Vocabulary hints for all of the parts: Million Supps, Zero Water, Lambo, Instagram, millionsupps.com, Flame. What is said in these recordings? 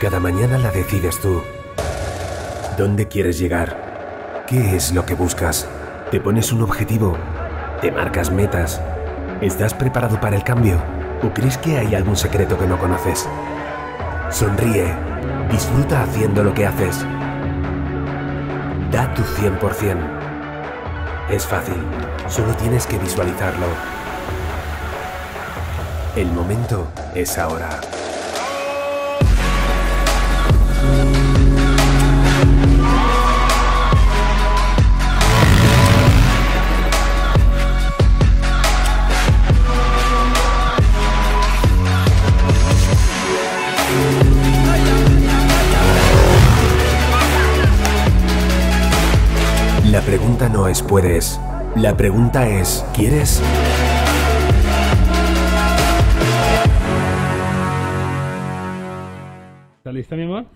Cada mañana la decides tú. ¿Dónde quieres llegar? ¿Qué es lo que buscas? ¿Te pones un objetivo? ¿Te marcas metas? ¿Estás preparado para el cambio? ¿O crees que hay algún secreto que no conoces? Sonríe. Disfruta haciendo lo que haces. Da tu 100%. Es fácil. Solo tienes que visualizarlo. El momento es ahora. La pregunta no es ¿puedes? La pregunta es ¿quieres? ¿Está lista, mi amor?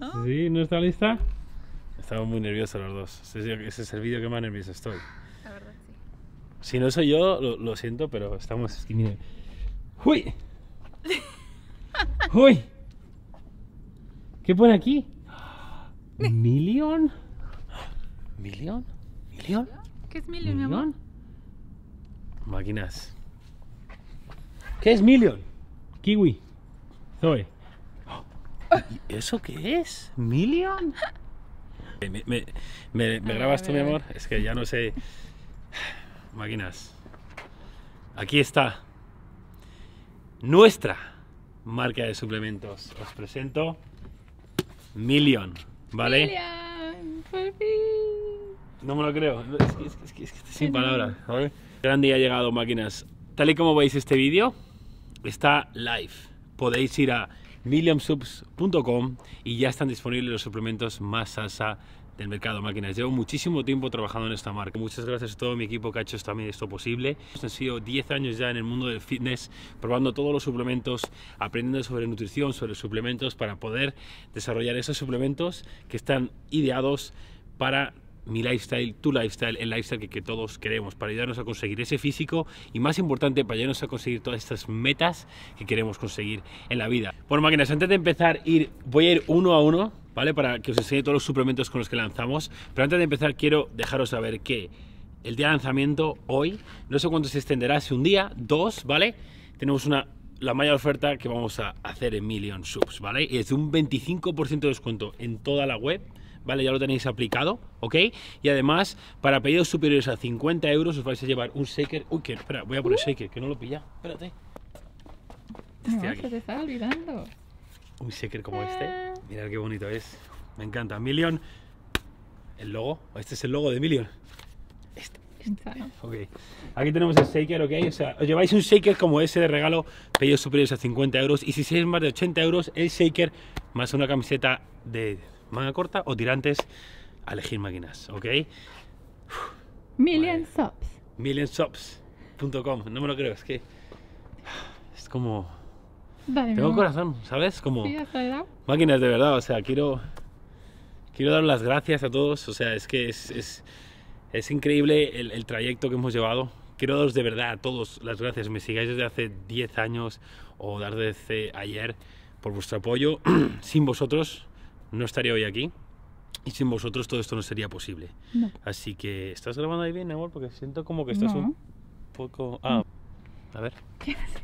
¿No? ¿Sí? ¿No está lista? Estamos muy nerviosos los dos. Ese es el vídeo que más nervioso estoy. La verdad, sí. Si no soy yo, lo siento, pero estamos... Es que mire... ¡Uy! ¡Uy! ¿Qué pone aquí? ¿Million? ¿Million? ¿Million? ¿Qué es Million, mi amor? Máquinas. ¿Qué es Million? Kiwi. Zoe. ¿Y eso qué es? ¿Million? ¿Me grabas tú, mi amor? Es que ya no sé. Máquinas. Aquí está. Nuestra marca de suplementos. Os presento Million. ¿Vale? Million, por fin. No me lo creo, es que estoy sin palabras. Gran día ha llegado, máquinas. Tal y como veis este vídeo, está live. Podéis ir a millionsupps.com y ya están disponibles los suplementos más salsa del mercado, máquinas. Llevo muchísimo tiempo trabajando en esta marca. Muchas gracias a todo mi equipo que ha hecho también esto posible. Han sido 10 años ya en el mundo del fitness, probando todos los suplementos, aprendiendo sobre nutrición, sobre suplementos, para poder desarrollar esos suplementos que están ideados para mi lifestyle, tu lifestyle, el lifestyle que todos queremos, para ayudarnos a conseguir ese físico y, más importante, para ayudarnos a conseguir todas estas metas que queremos conseguir en la vida. Bueno, máquinas, antes de empezar, voy a ir uno a uno, ¿vale? Para que os enseñe todos los suplementos con los que lanzamos, pero antes de empezar quiero dejaros saber que el día de lanzamiento, hoy, no sé cuánto se extenderá, si un día, dos, ¿vale? Tenemos la mayor oferta que vamos a hacer en Million Supps, ¿vale? Y es de un 25% de descuento en toda la web, ¿vale? Ya lo tenéis aplicado, ¿ok? Y además, para pedidos superiores a 50 euros os vais a llevar un shaker. Uy, que espera, voy a poner shaker, que no lo pilla. Espérate. No, se te está olvidando. Un shaker como este. Mirad qué bonito es. Me encanta. Million. El logo. Este es el logo de Million. Okay. Aquí tenemos el shaker, ¿ok? O sea, os lleváis un shaker como ese de regalo, pedidos superiores a 50 euros. Y si sois más de 80 euros, el shaker más una camiseta de manga corta o tirantes, a elegir, máquinas, ¿ok? Million Supps. Millionsupps.com. No me lo creo, es que... Es como... Dale, tengo corazón, ¿sabes? Como... Sí, máquinas, de verdad, o sea, quiero dar las gracias a todos, o sea, es que es increíble el trayecto que hemos llevado. Quiero daros de verdad a todos las gracias, me sigáis desde hace 10 años o desde ayer, por vuestro apoyo. Sin vosotros no estaría hoy aquí y sin vosotros todo esto no sería posible. No. Así que, ¿estás grabando ahí bien, amor? Porque siento como que estás un poco... Ah, a ver. ¿Qué haces?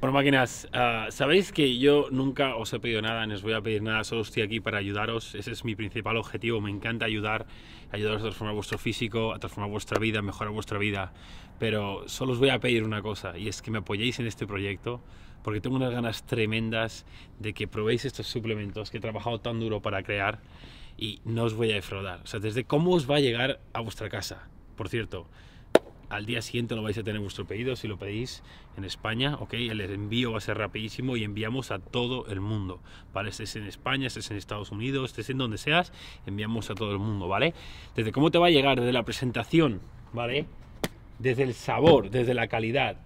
Bueno, máquinas, sabéis que yo nunca os he pedido nada, no os voy a pedir nada, solo estoy aquí para ayudaros, ese es mi principal objetivo, me encanta ayudaros a transformar vuestro físico, a transformar vuestra vida, a mejorar vuestra vida, pero solo os voy a pedir una cosa, y es que me apoyéis en este proyecto, porque tengo unas ganas tremendas de que probéis estos suplementos que he trabajado tan duro para crear, y no os voy a defraudar, o sea, desde cómo os va a llegar a vuestra casa, por cierto. Al día siguiente no vais a tener vuestro pedido si lo pedís en España, ¿ok? El envío va a ser rapidísimo y enviamos a todo el mundo, ¿vale? Estés en España, estés en Estados Unidos, estés en donde seas, enviamos a todo el mundo, ¿vale? Desde cómo te va a llegar, desde la presentación, ¿vale? Desde el sabor, desde la calidad.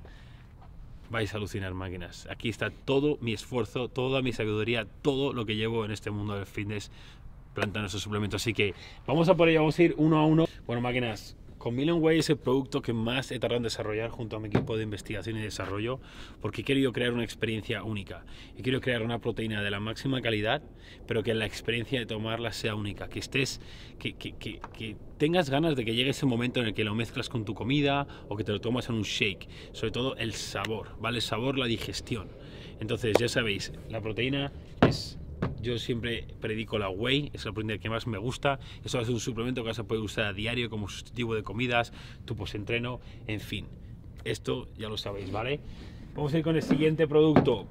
Vais a alucinar, máquinas. Aquí está todo mi esfuerzo, toda mi sabiduría, todo lo que llevo en este mundo del fitness, plantan esos suplementos. Así que vamos a por ello, vamos a ir uno a uno. Bueno, máquinas... Con Million Way es el producto que más he tardado en desarrollar junto a mi equipo de investigación y desarrollo, porque he querido crear una experiencia única. He querido crear una proteína de la máxima calidad, pero que la experiencia de tomarla sea única, que estés, que tengas ganas de que llegue ese momento en el que lo mezclas con tu comida o que te lo tomas en un shake. Sobre todo el sabor, ¿vale? El sabor, la digestión. Entonces, ya sabéis, la proteína es... Yo siempre predico la Whey, es la proteína que más me gusta. Eso es un suplemento que vas a poder usar a diario como sustitutivo de comidas, tu postentreno, en fin. Esto ya lo sabéis, ¿vale? Vamos a ir con el siguiente producto.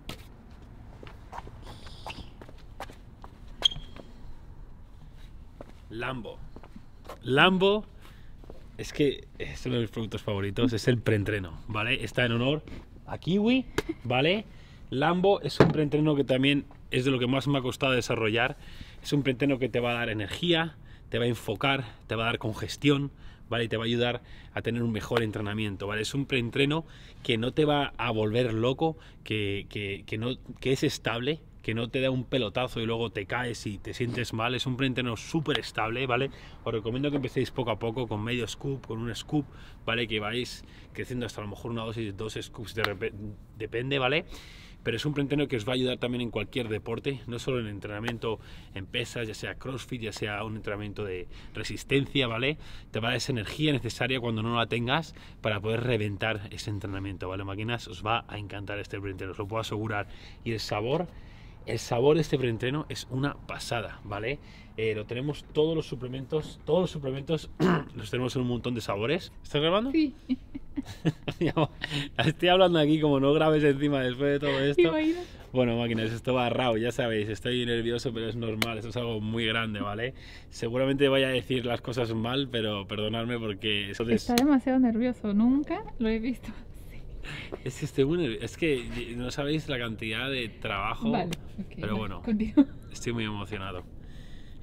Lambo. Lambo es que es uno de mis productos favoritos, es el preentreno, ¿vale? Está en honor a Kiwi, ¿vale? Lambo es un preentreno que también es de lo que más me ha costado desarrollar. Es un preentreno que te va a dar energía, te va a enfocar, te va a dar congestión, ¿vale? Y te va a ayudar a tener un mejor entrenamiento, ¿vale? Es un preentreno que no te va a volver loco, que es estable, que no te da un pelotazo y luego te caes y te sientes mal. Es un preentreno súper estable, ¿vale? Os recomiendo que empecéis poco a poco, con medio scoop, con un scoop, ¿vale? Que vais creciendo hasta a lo mejor una dosis, dos scoops, depende, ¿vale? Pero es un preentreno que os va a ayudar también en cualquier deporte, no solo en entrenamiento en pesas, ya sea crossfit, ya sea un entrenamiento de resistencia, ¿vale? Te va a dar esa energía necesaria cuando no la tengas para poder reventar ese entrenamiento, ¿vale? Máquinas, os va a encantar este preentreno, os lo puedo asegurar. Y el sabor de este preentreno es una pasada, ¿vale? Lo tenemos todos los suplementos los tenemos en un montón de sabores. ¿Estás grabando? Sí. Estoy hablando aquí como no grabes encima después de todo esto. Bueno, máquinas, esto va raro, ya sabéis, estoy nervioso, pero es normal, esto es algo muy grande, ¿vale? Seguramente vaya a decir las cosas mal, pero perdonadme porque... Está demasiado nervioso, nunca lo he visto. Es que, estoy muy nervioso. Es que no sabéis la cantidad de trabajo, vale, okay, pero bueno, contigo. Estoy muy emocionado.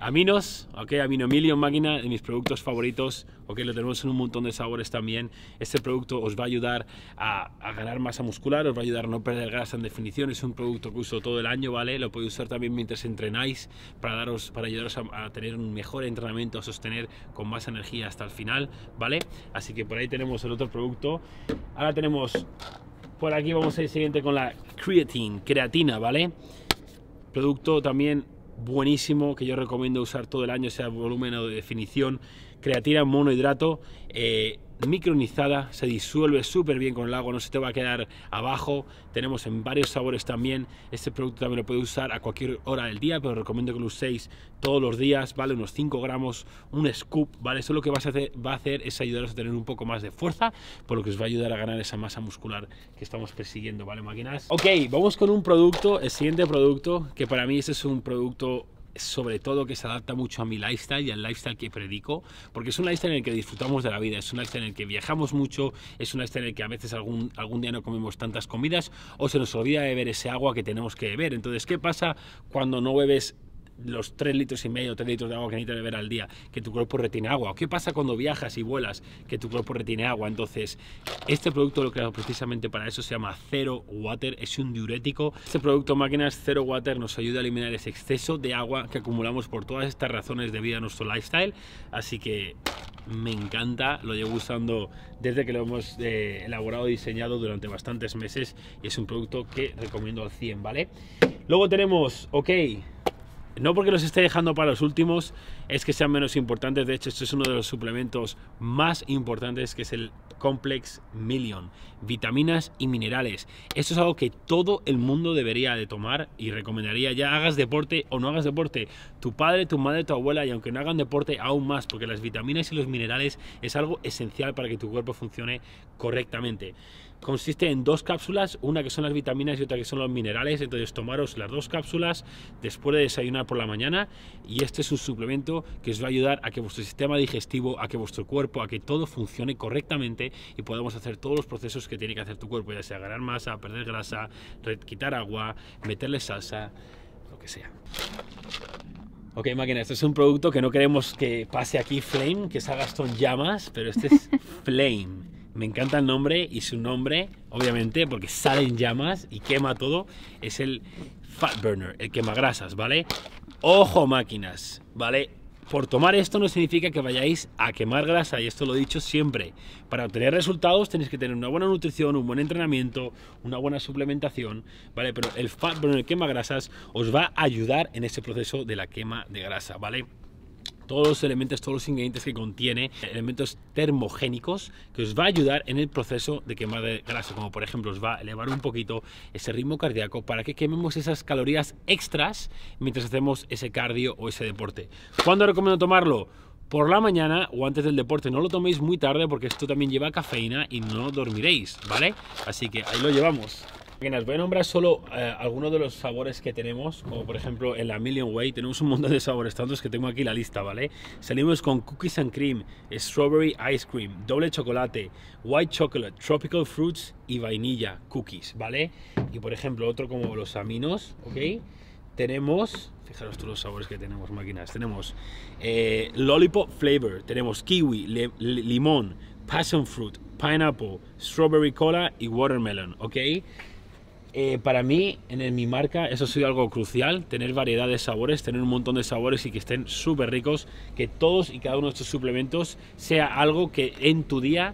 Aminos, ok, Amino Million, máquina, de mis productos favoritos, ok, lo tenemos en un montón de sabores también. Este producto os va a ayudar a ganar masa muscular, os va a ayudar a no perder grasa en definición. Es un producto que uso todo el año, ¿vale? Lo podéis usar también mientras entrenáis para ayudaros a tener un mejor entrenamiento, a sostener con más energía hasta el final, ¿vale? Así que por ahí tenemos el otro producto. Ahora tenemos, por aquí vamos a ir siguiente con la creatina, ¿vale? Producto también buenísimo, que yo recomiendo usar todo el año, sea volumen o de definición. Creatina monohidrato, micronizada, se disuelve súper bien con el agua, no se te va a quedar abajo. Tenemos en varios sabores también. Este producto también lo podéis usar a cualquier hora del día, pero recomiendo que lo uséis todos los días, vale, unos 5 gramos, un scoop, vale. Eso lo que va a hacer es ayudaros a tener un poco más de fuerza, por lo que os va a ayudar a ganar esa masa muscular que estamos persiguiendo, vale, máquinas. Ok, vamos con un producto, el siguiente producto, que para mí este es un producto sobre todo que se adapta mucho a mi lifestyle y al lifestyle que predico, porque es un lifestyle en el que disfrutamos de la vida, es un lifestyle en el que viajamos mucho, es un lifestyle en el que a veces algún día no comemos tantas comidas o se nos olvida beber ese agua que tenemos que beber. Entonces, ¿qué pasa cuando no bebes los 3,5 litros o 3 litros de agua que necesitas beber al día? Que tu cuerpo retiene agua. ¿O qué pasa cuando viajas y vuelas? Que tu cuerpo retiene agua. Entonces, este producto lo he creado precisamente para eso, se llama Zero Water, es un diurético. Este producto, máquinas, Zero Water, nos ayuda a eliminar ese exceso de agua que acumulamos por todas estas razones debido a nuestro lifestyle. Así que me encanta, lo llevo usando desde que lo hemos elaborado y diseñado durante bastantes meses, y es un producto que recomiendo al 100, ¿vale? Luego tenemos, ok, no porque los esté dejando para los últimos, es que sean menos importantes. De hecho, este es uno de los suplementos más importantes, que es el Complex Million. Vitaminas y minerales. Esto es algo que todo el mundo debería de tomar y recomendaría, ya hagas deporte o no hagas deporte. Tu padre, tu madre, tu abuela, y aunque no hagan deporte, aún más, porque las vitaminas y los minerales es algo esencial para que tu cuerpo funcione correctamente. Consiste en 2 cápsulas, una que son las vitaminas y otra que son los minerales. Entonces, tomaros las 2 cápsulas después de desayunar por la mañana, y este es un suplemento que os va a ayudar a que vuestro sistema digestivo, a que vuestro cuerpo, a que todo funcione correctamente y podamos hacer todos los procesos que tiene que hacer tu cuerpo, ya sea ganar masa, perder grasa, quitar agua, meterle salsa, lo que sea. Ok, máquina, este es un producto que no queremos que pase aquí Flame, que se haga esto en llamas, pero este es Flame. Me encanta el nombre, y su nombre, obviamente, porque salen llamas y quema todo, es el Fat Burner, el quemagrasas, ¿vale? Ojo, máquinas, ¿vale? Por tomar esto no significa que vayáis a quemar grasa, y esto lo he dicho siempre. Para obtener resultados tenéis que tener una buena nutrición, un buen entrenamiento, una buena suplementación, ¿vale? Pero el quema grasas os va a ayudar en ese proceso de la quema de grasa, ¿vale? Todos los elementos, todos los ingredientes que contiene, elementos termogénicos que os va a ayudar en el proceso de quemar de grasa, como por ejemplo os va a elevar un poquito ese ritmo cardíaco para que quememos esas calorías extras mientras hacemos ese cardio o ese deporte. ¿Cuándo recomiendo tomarlo? Por la mañana o antes del deporte. No lo toméis muy tarde porque esto también lleva cafeína y no dormiréis, ¿vale? Así que ahí lo llevamos. Os voy a nombrar solo algunos de los sabores que tenemos, como por ejemplo en la Million Way tenemos un montón de sabores, tantos que tengo aquí la lista, ¿vale? Salimos con Cookies and Cream, Strawberry Ice Cream, Doble Chocolate, White Chocolate, Tropical Fruits y Vainilla Cookies, ¿vale? Y por ejemplo otro como los aminos, ¿ok? Tenemos, fijaros todos los sabores que tenemos, máquinas, tenemos Lollipop Flavor, tenemos Kiwi, Limón, Passion Fruit, Pineapple, Strawberry Cola y Watermelon, ¿ok? Para mí, en mi marca, eso ha sido algo crucial, tener variedad de sabores, tener un montón de sabores y que estén súper ricos, que todos y cada uno de estos suplementos sea algo que en tu día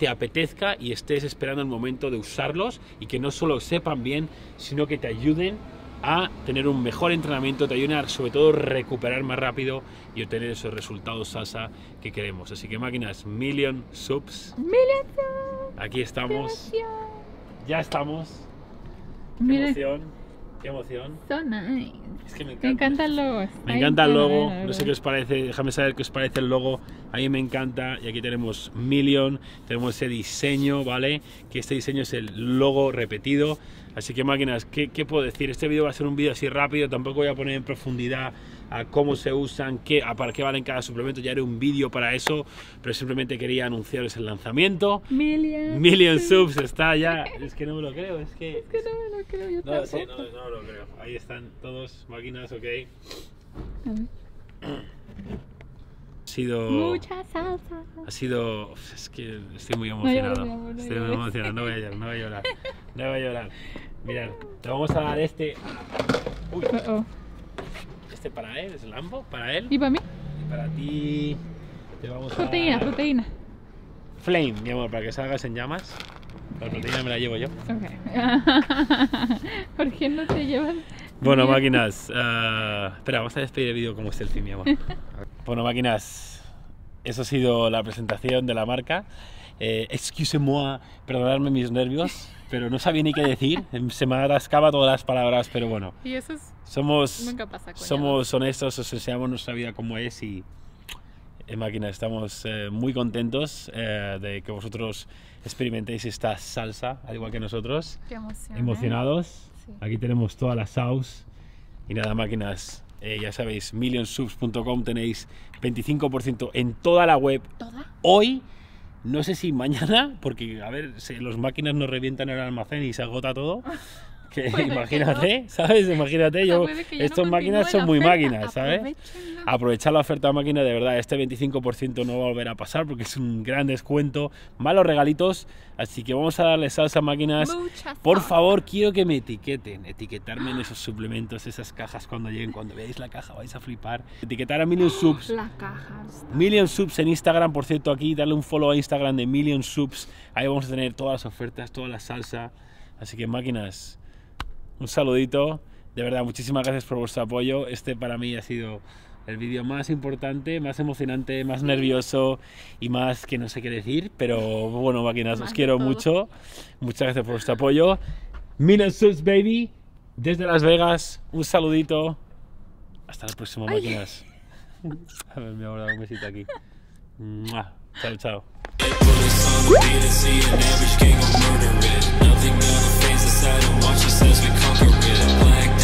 te apetezca y estés esperando el momento de usarlos, y que no solo sepan bien, sino que te ayuden a tener un mejor entrenamiento, te ayuden a, sobre todo, recuperar más rápido y obtener esos resultados salsa que queremos. Así que máquinas, Million Supps. Million Supps. Aquí estamos. Ya estamos. ¡Qué emoción! ¡Qué emoción! So nice. Es que me encanta el logo. Me encanta el logo. No sé qué os parece. Déjame saber qué os parece el logo. A mí me encanta. Y aquí tenemos Million. Tenemos ese diseño, ¿vale? Que este diseño es el logo repetido. Así que máquinas, ¿qué puedo decir? Este vídeo va a ser un vídeo así rápido. Tampoco voy a poner en profundidad a cómo se usan, para qué valen cada suplemento. Ya haré un vídeo para eso. Pero simplemente quería anunciaros el lanzamiento. Million Supps está ya. Es que no me lo creo. Es que no me lo creo. Yo no, sí, no me lo creo. Ahí están todos, máquinas, ok. Mucha salsa. Es que estoy muy emocionado. Estoy muy emocionado. No voy a llorar. Mirad, te vamos a dar este. Uy. Este para él, es Lambo, para él. ¿Y para mí? Y para ti. Te vamos a dar proteína. Flame, mi amor, para que salgas en llamas. La proteína me la llevo yo. Okay. ¿Por qué no te llevas? Bueno, máquinas. Espera, vamos a despedir el vídeo como selfie, mi amor. Bueno, máquinas, eso ha sido la presentación de la marca. Excusez-moi, perdonadme mis nervios, pero no sabía ni qué decir. Se me atascaba todas las palabras, pero bueno. Y eso es, somos honestos, os enseñamos nuestra vida como es, y máquinas, estamos muy contentos de que vosotros experimentéis esta salsa, al igual que nosotros. Qué emoción, emocionados. Sí. Aquí tenemos toda la sauce. Y nada, máquinas. Ya sabéis, millionsupps.com, tenéis 25% en toda la web. ¿Toda? Hoy, no sé si mañana, porque a ver, si las máquinas nos revientan el almacén y se agota todo. Que bueno, imagínate, que no. ¿Sabes? Imagínate, estas no máquinas son muy máquinas, ¿sabes? Aprovechar la oferta de máquina, de verdad, este 25% no va a volver a pasar porque es un gran descuento, malos regalitos, así que vamos a darle salsa, máquinas. Por favor, quiero que me etiqueten, etiquetarme en esos suplementos, esas cajas cuando lleguen, cuando veáis la caja vais a flipar. Etiquetar a Million Supps. La caja. Million Supps en Instagram, por cierto, aquí, darle un follow a Instagram de Million Supps, ahí vamos a tener todas las ofertas, toda la salsa, así que máquinas. Un saludito, de verdad, muchísimas gracias por vuestro apoyo. Este para mí ha sido el vídeo más importante, más emocionante, más nervioso y más que no sé qué decir. Pero bueno, máquinas, os quiero mucho. Muchas gracias por vuestro apoyo. Million Supps, baby, desde Las Vegas. Un saludito. Hasta la próxima, máquinas. A ver, me voy a dar un besito aquí. ¡Mua! Chao, chao. Nothing but a phase aside and watch yourselves be conquered. Black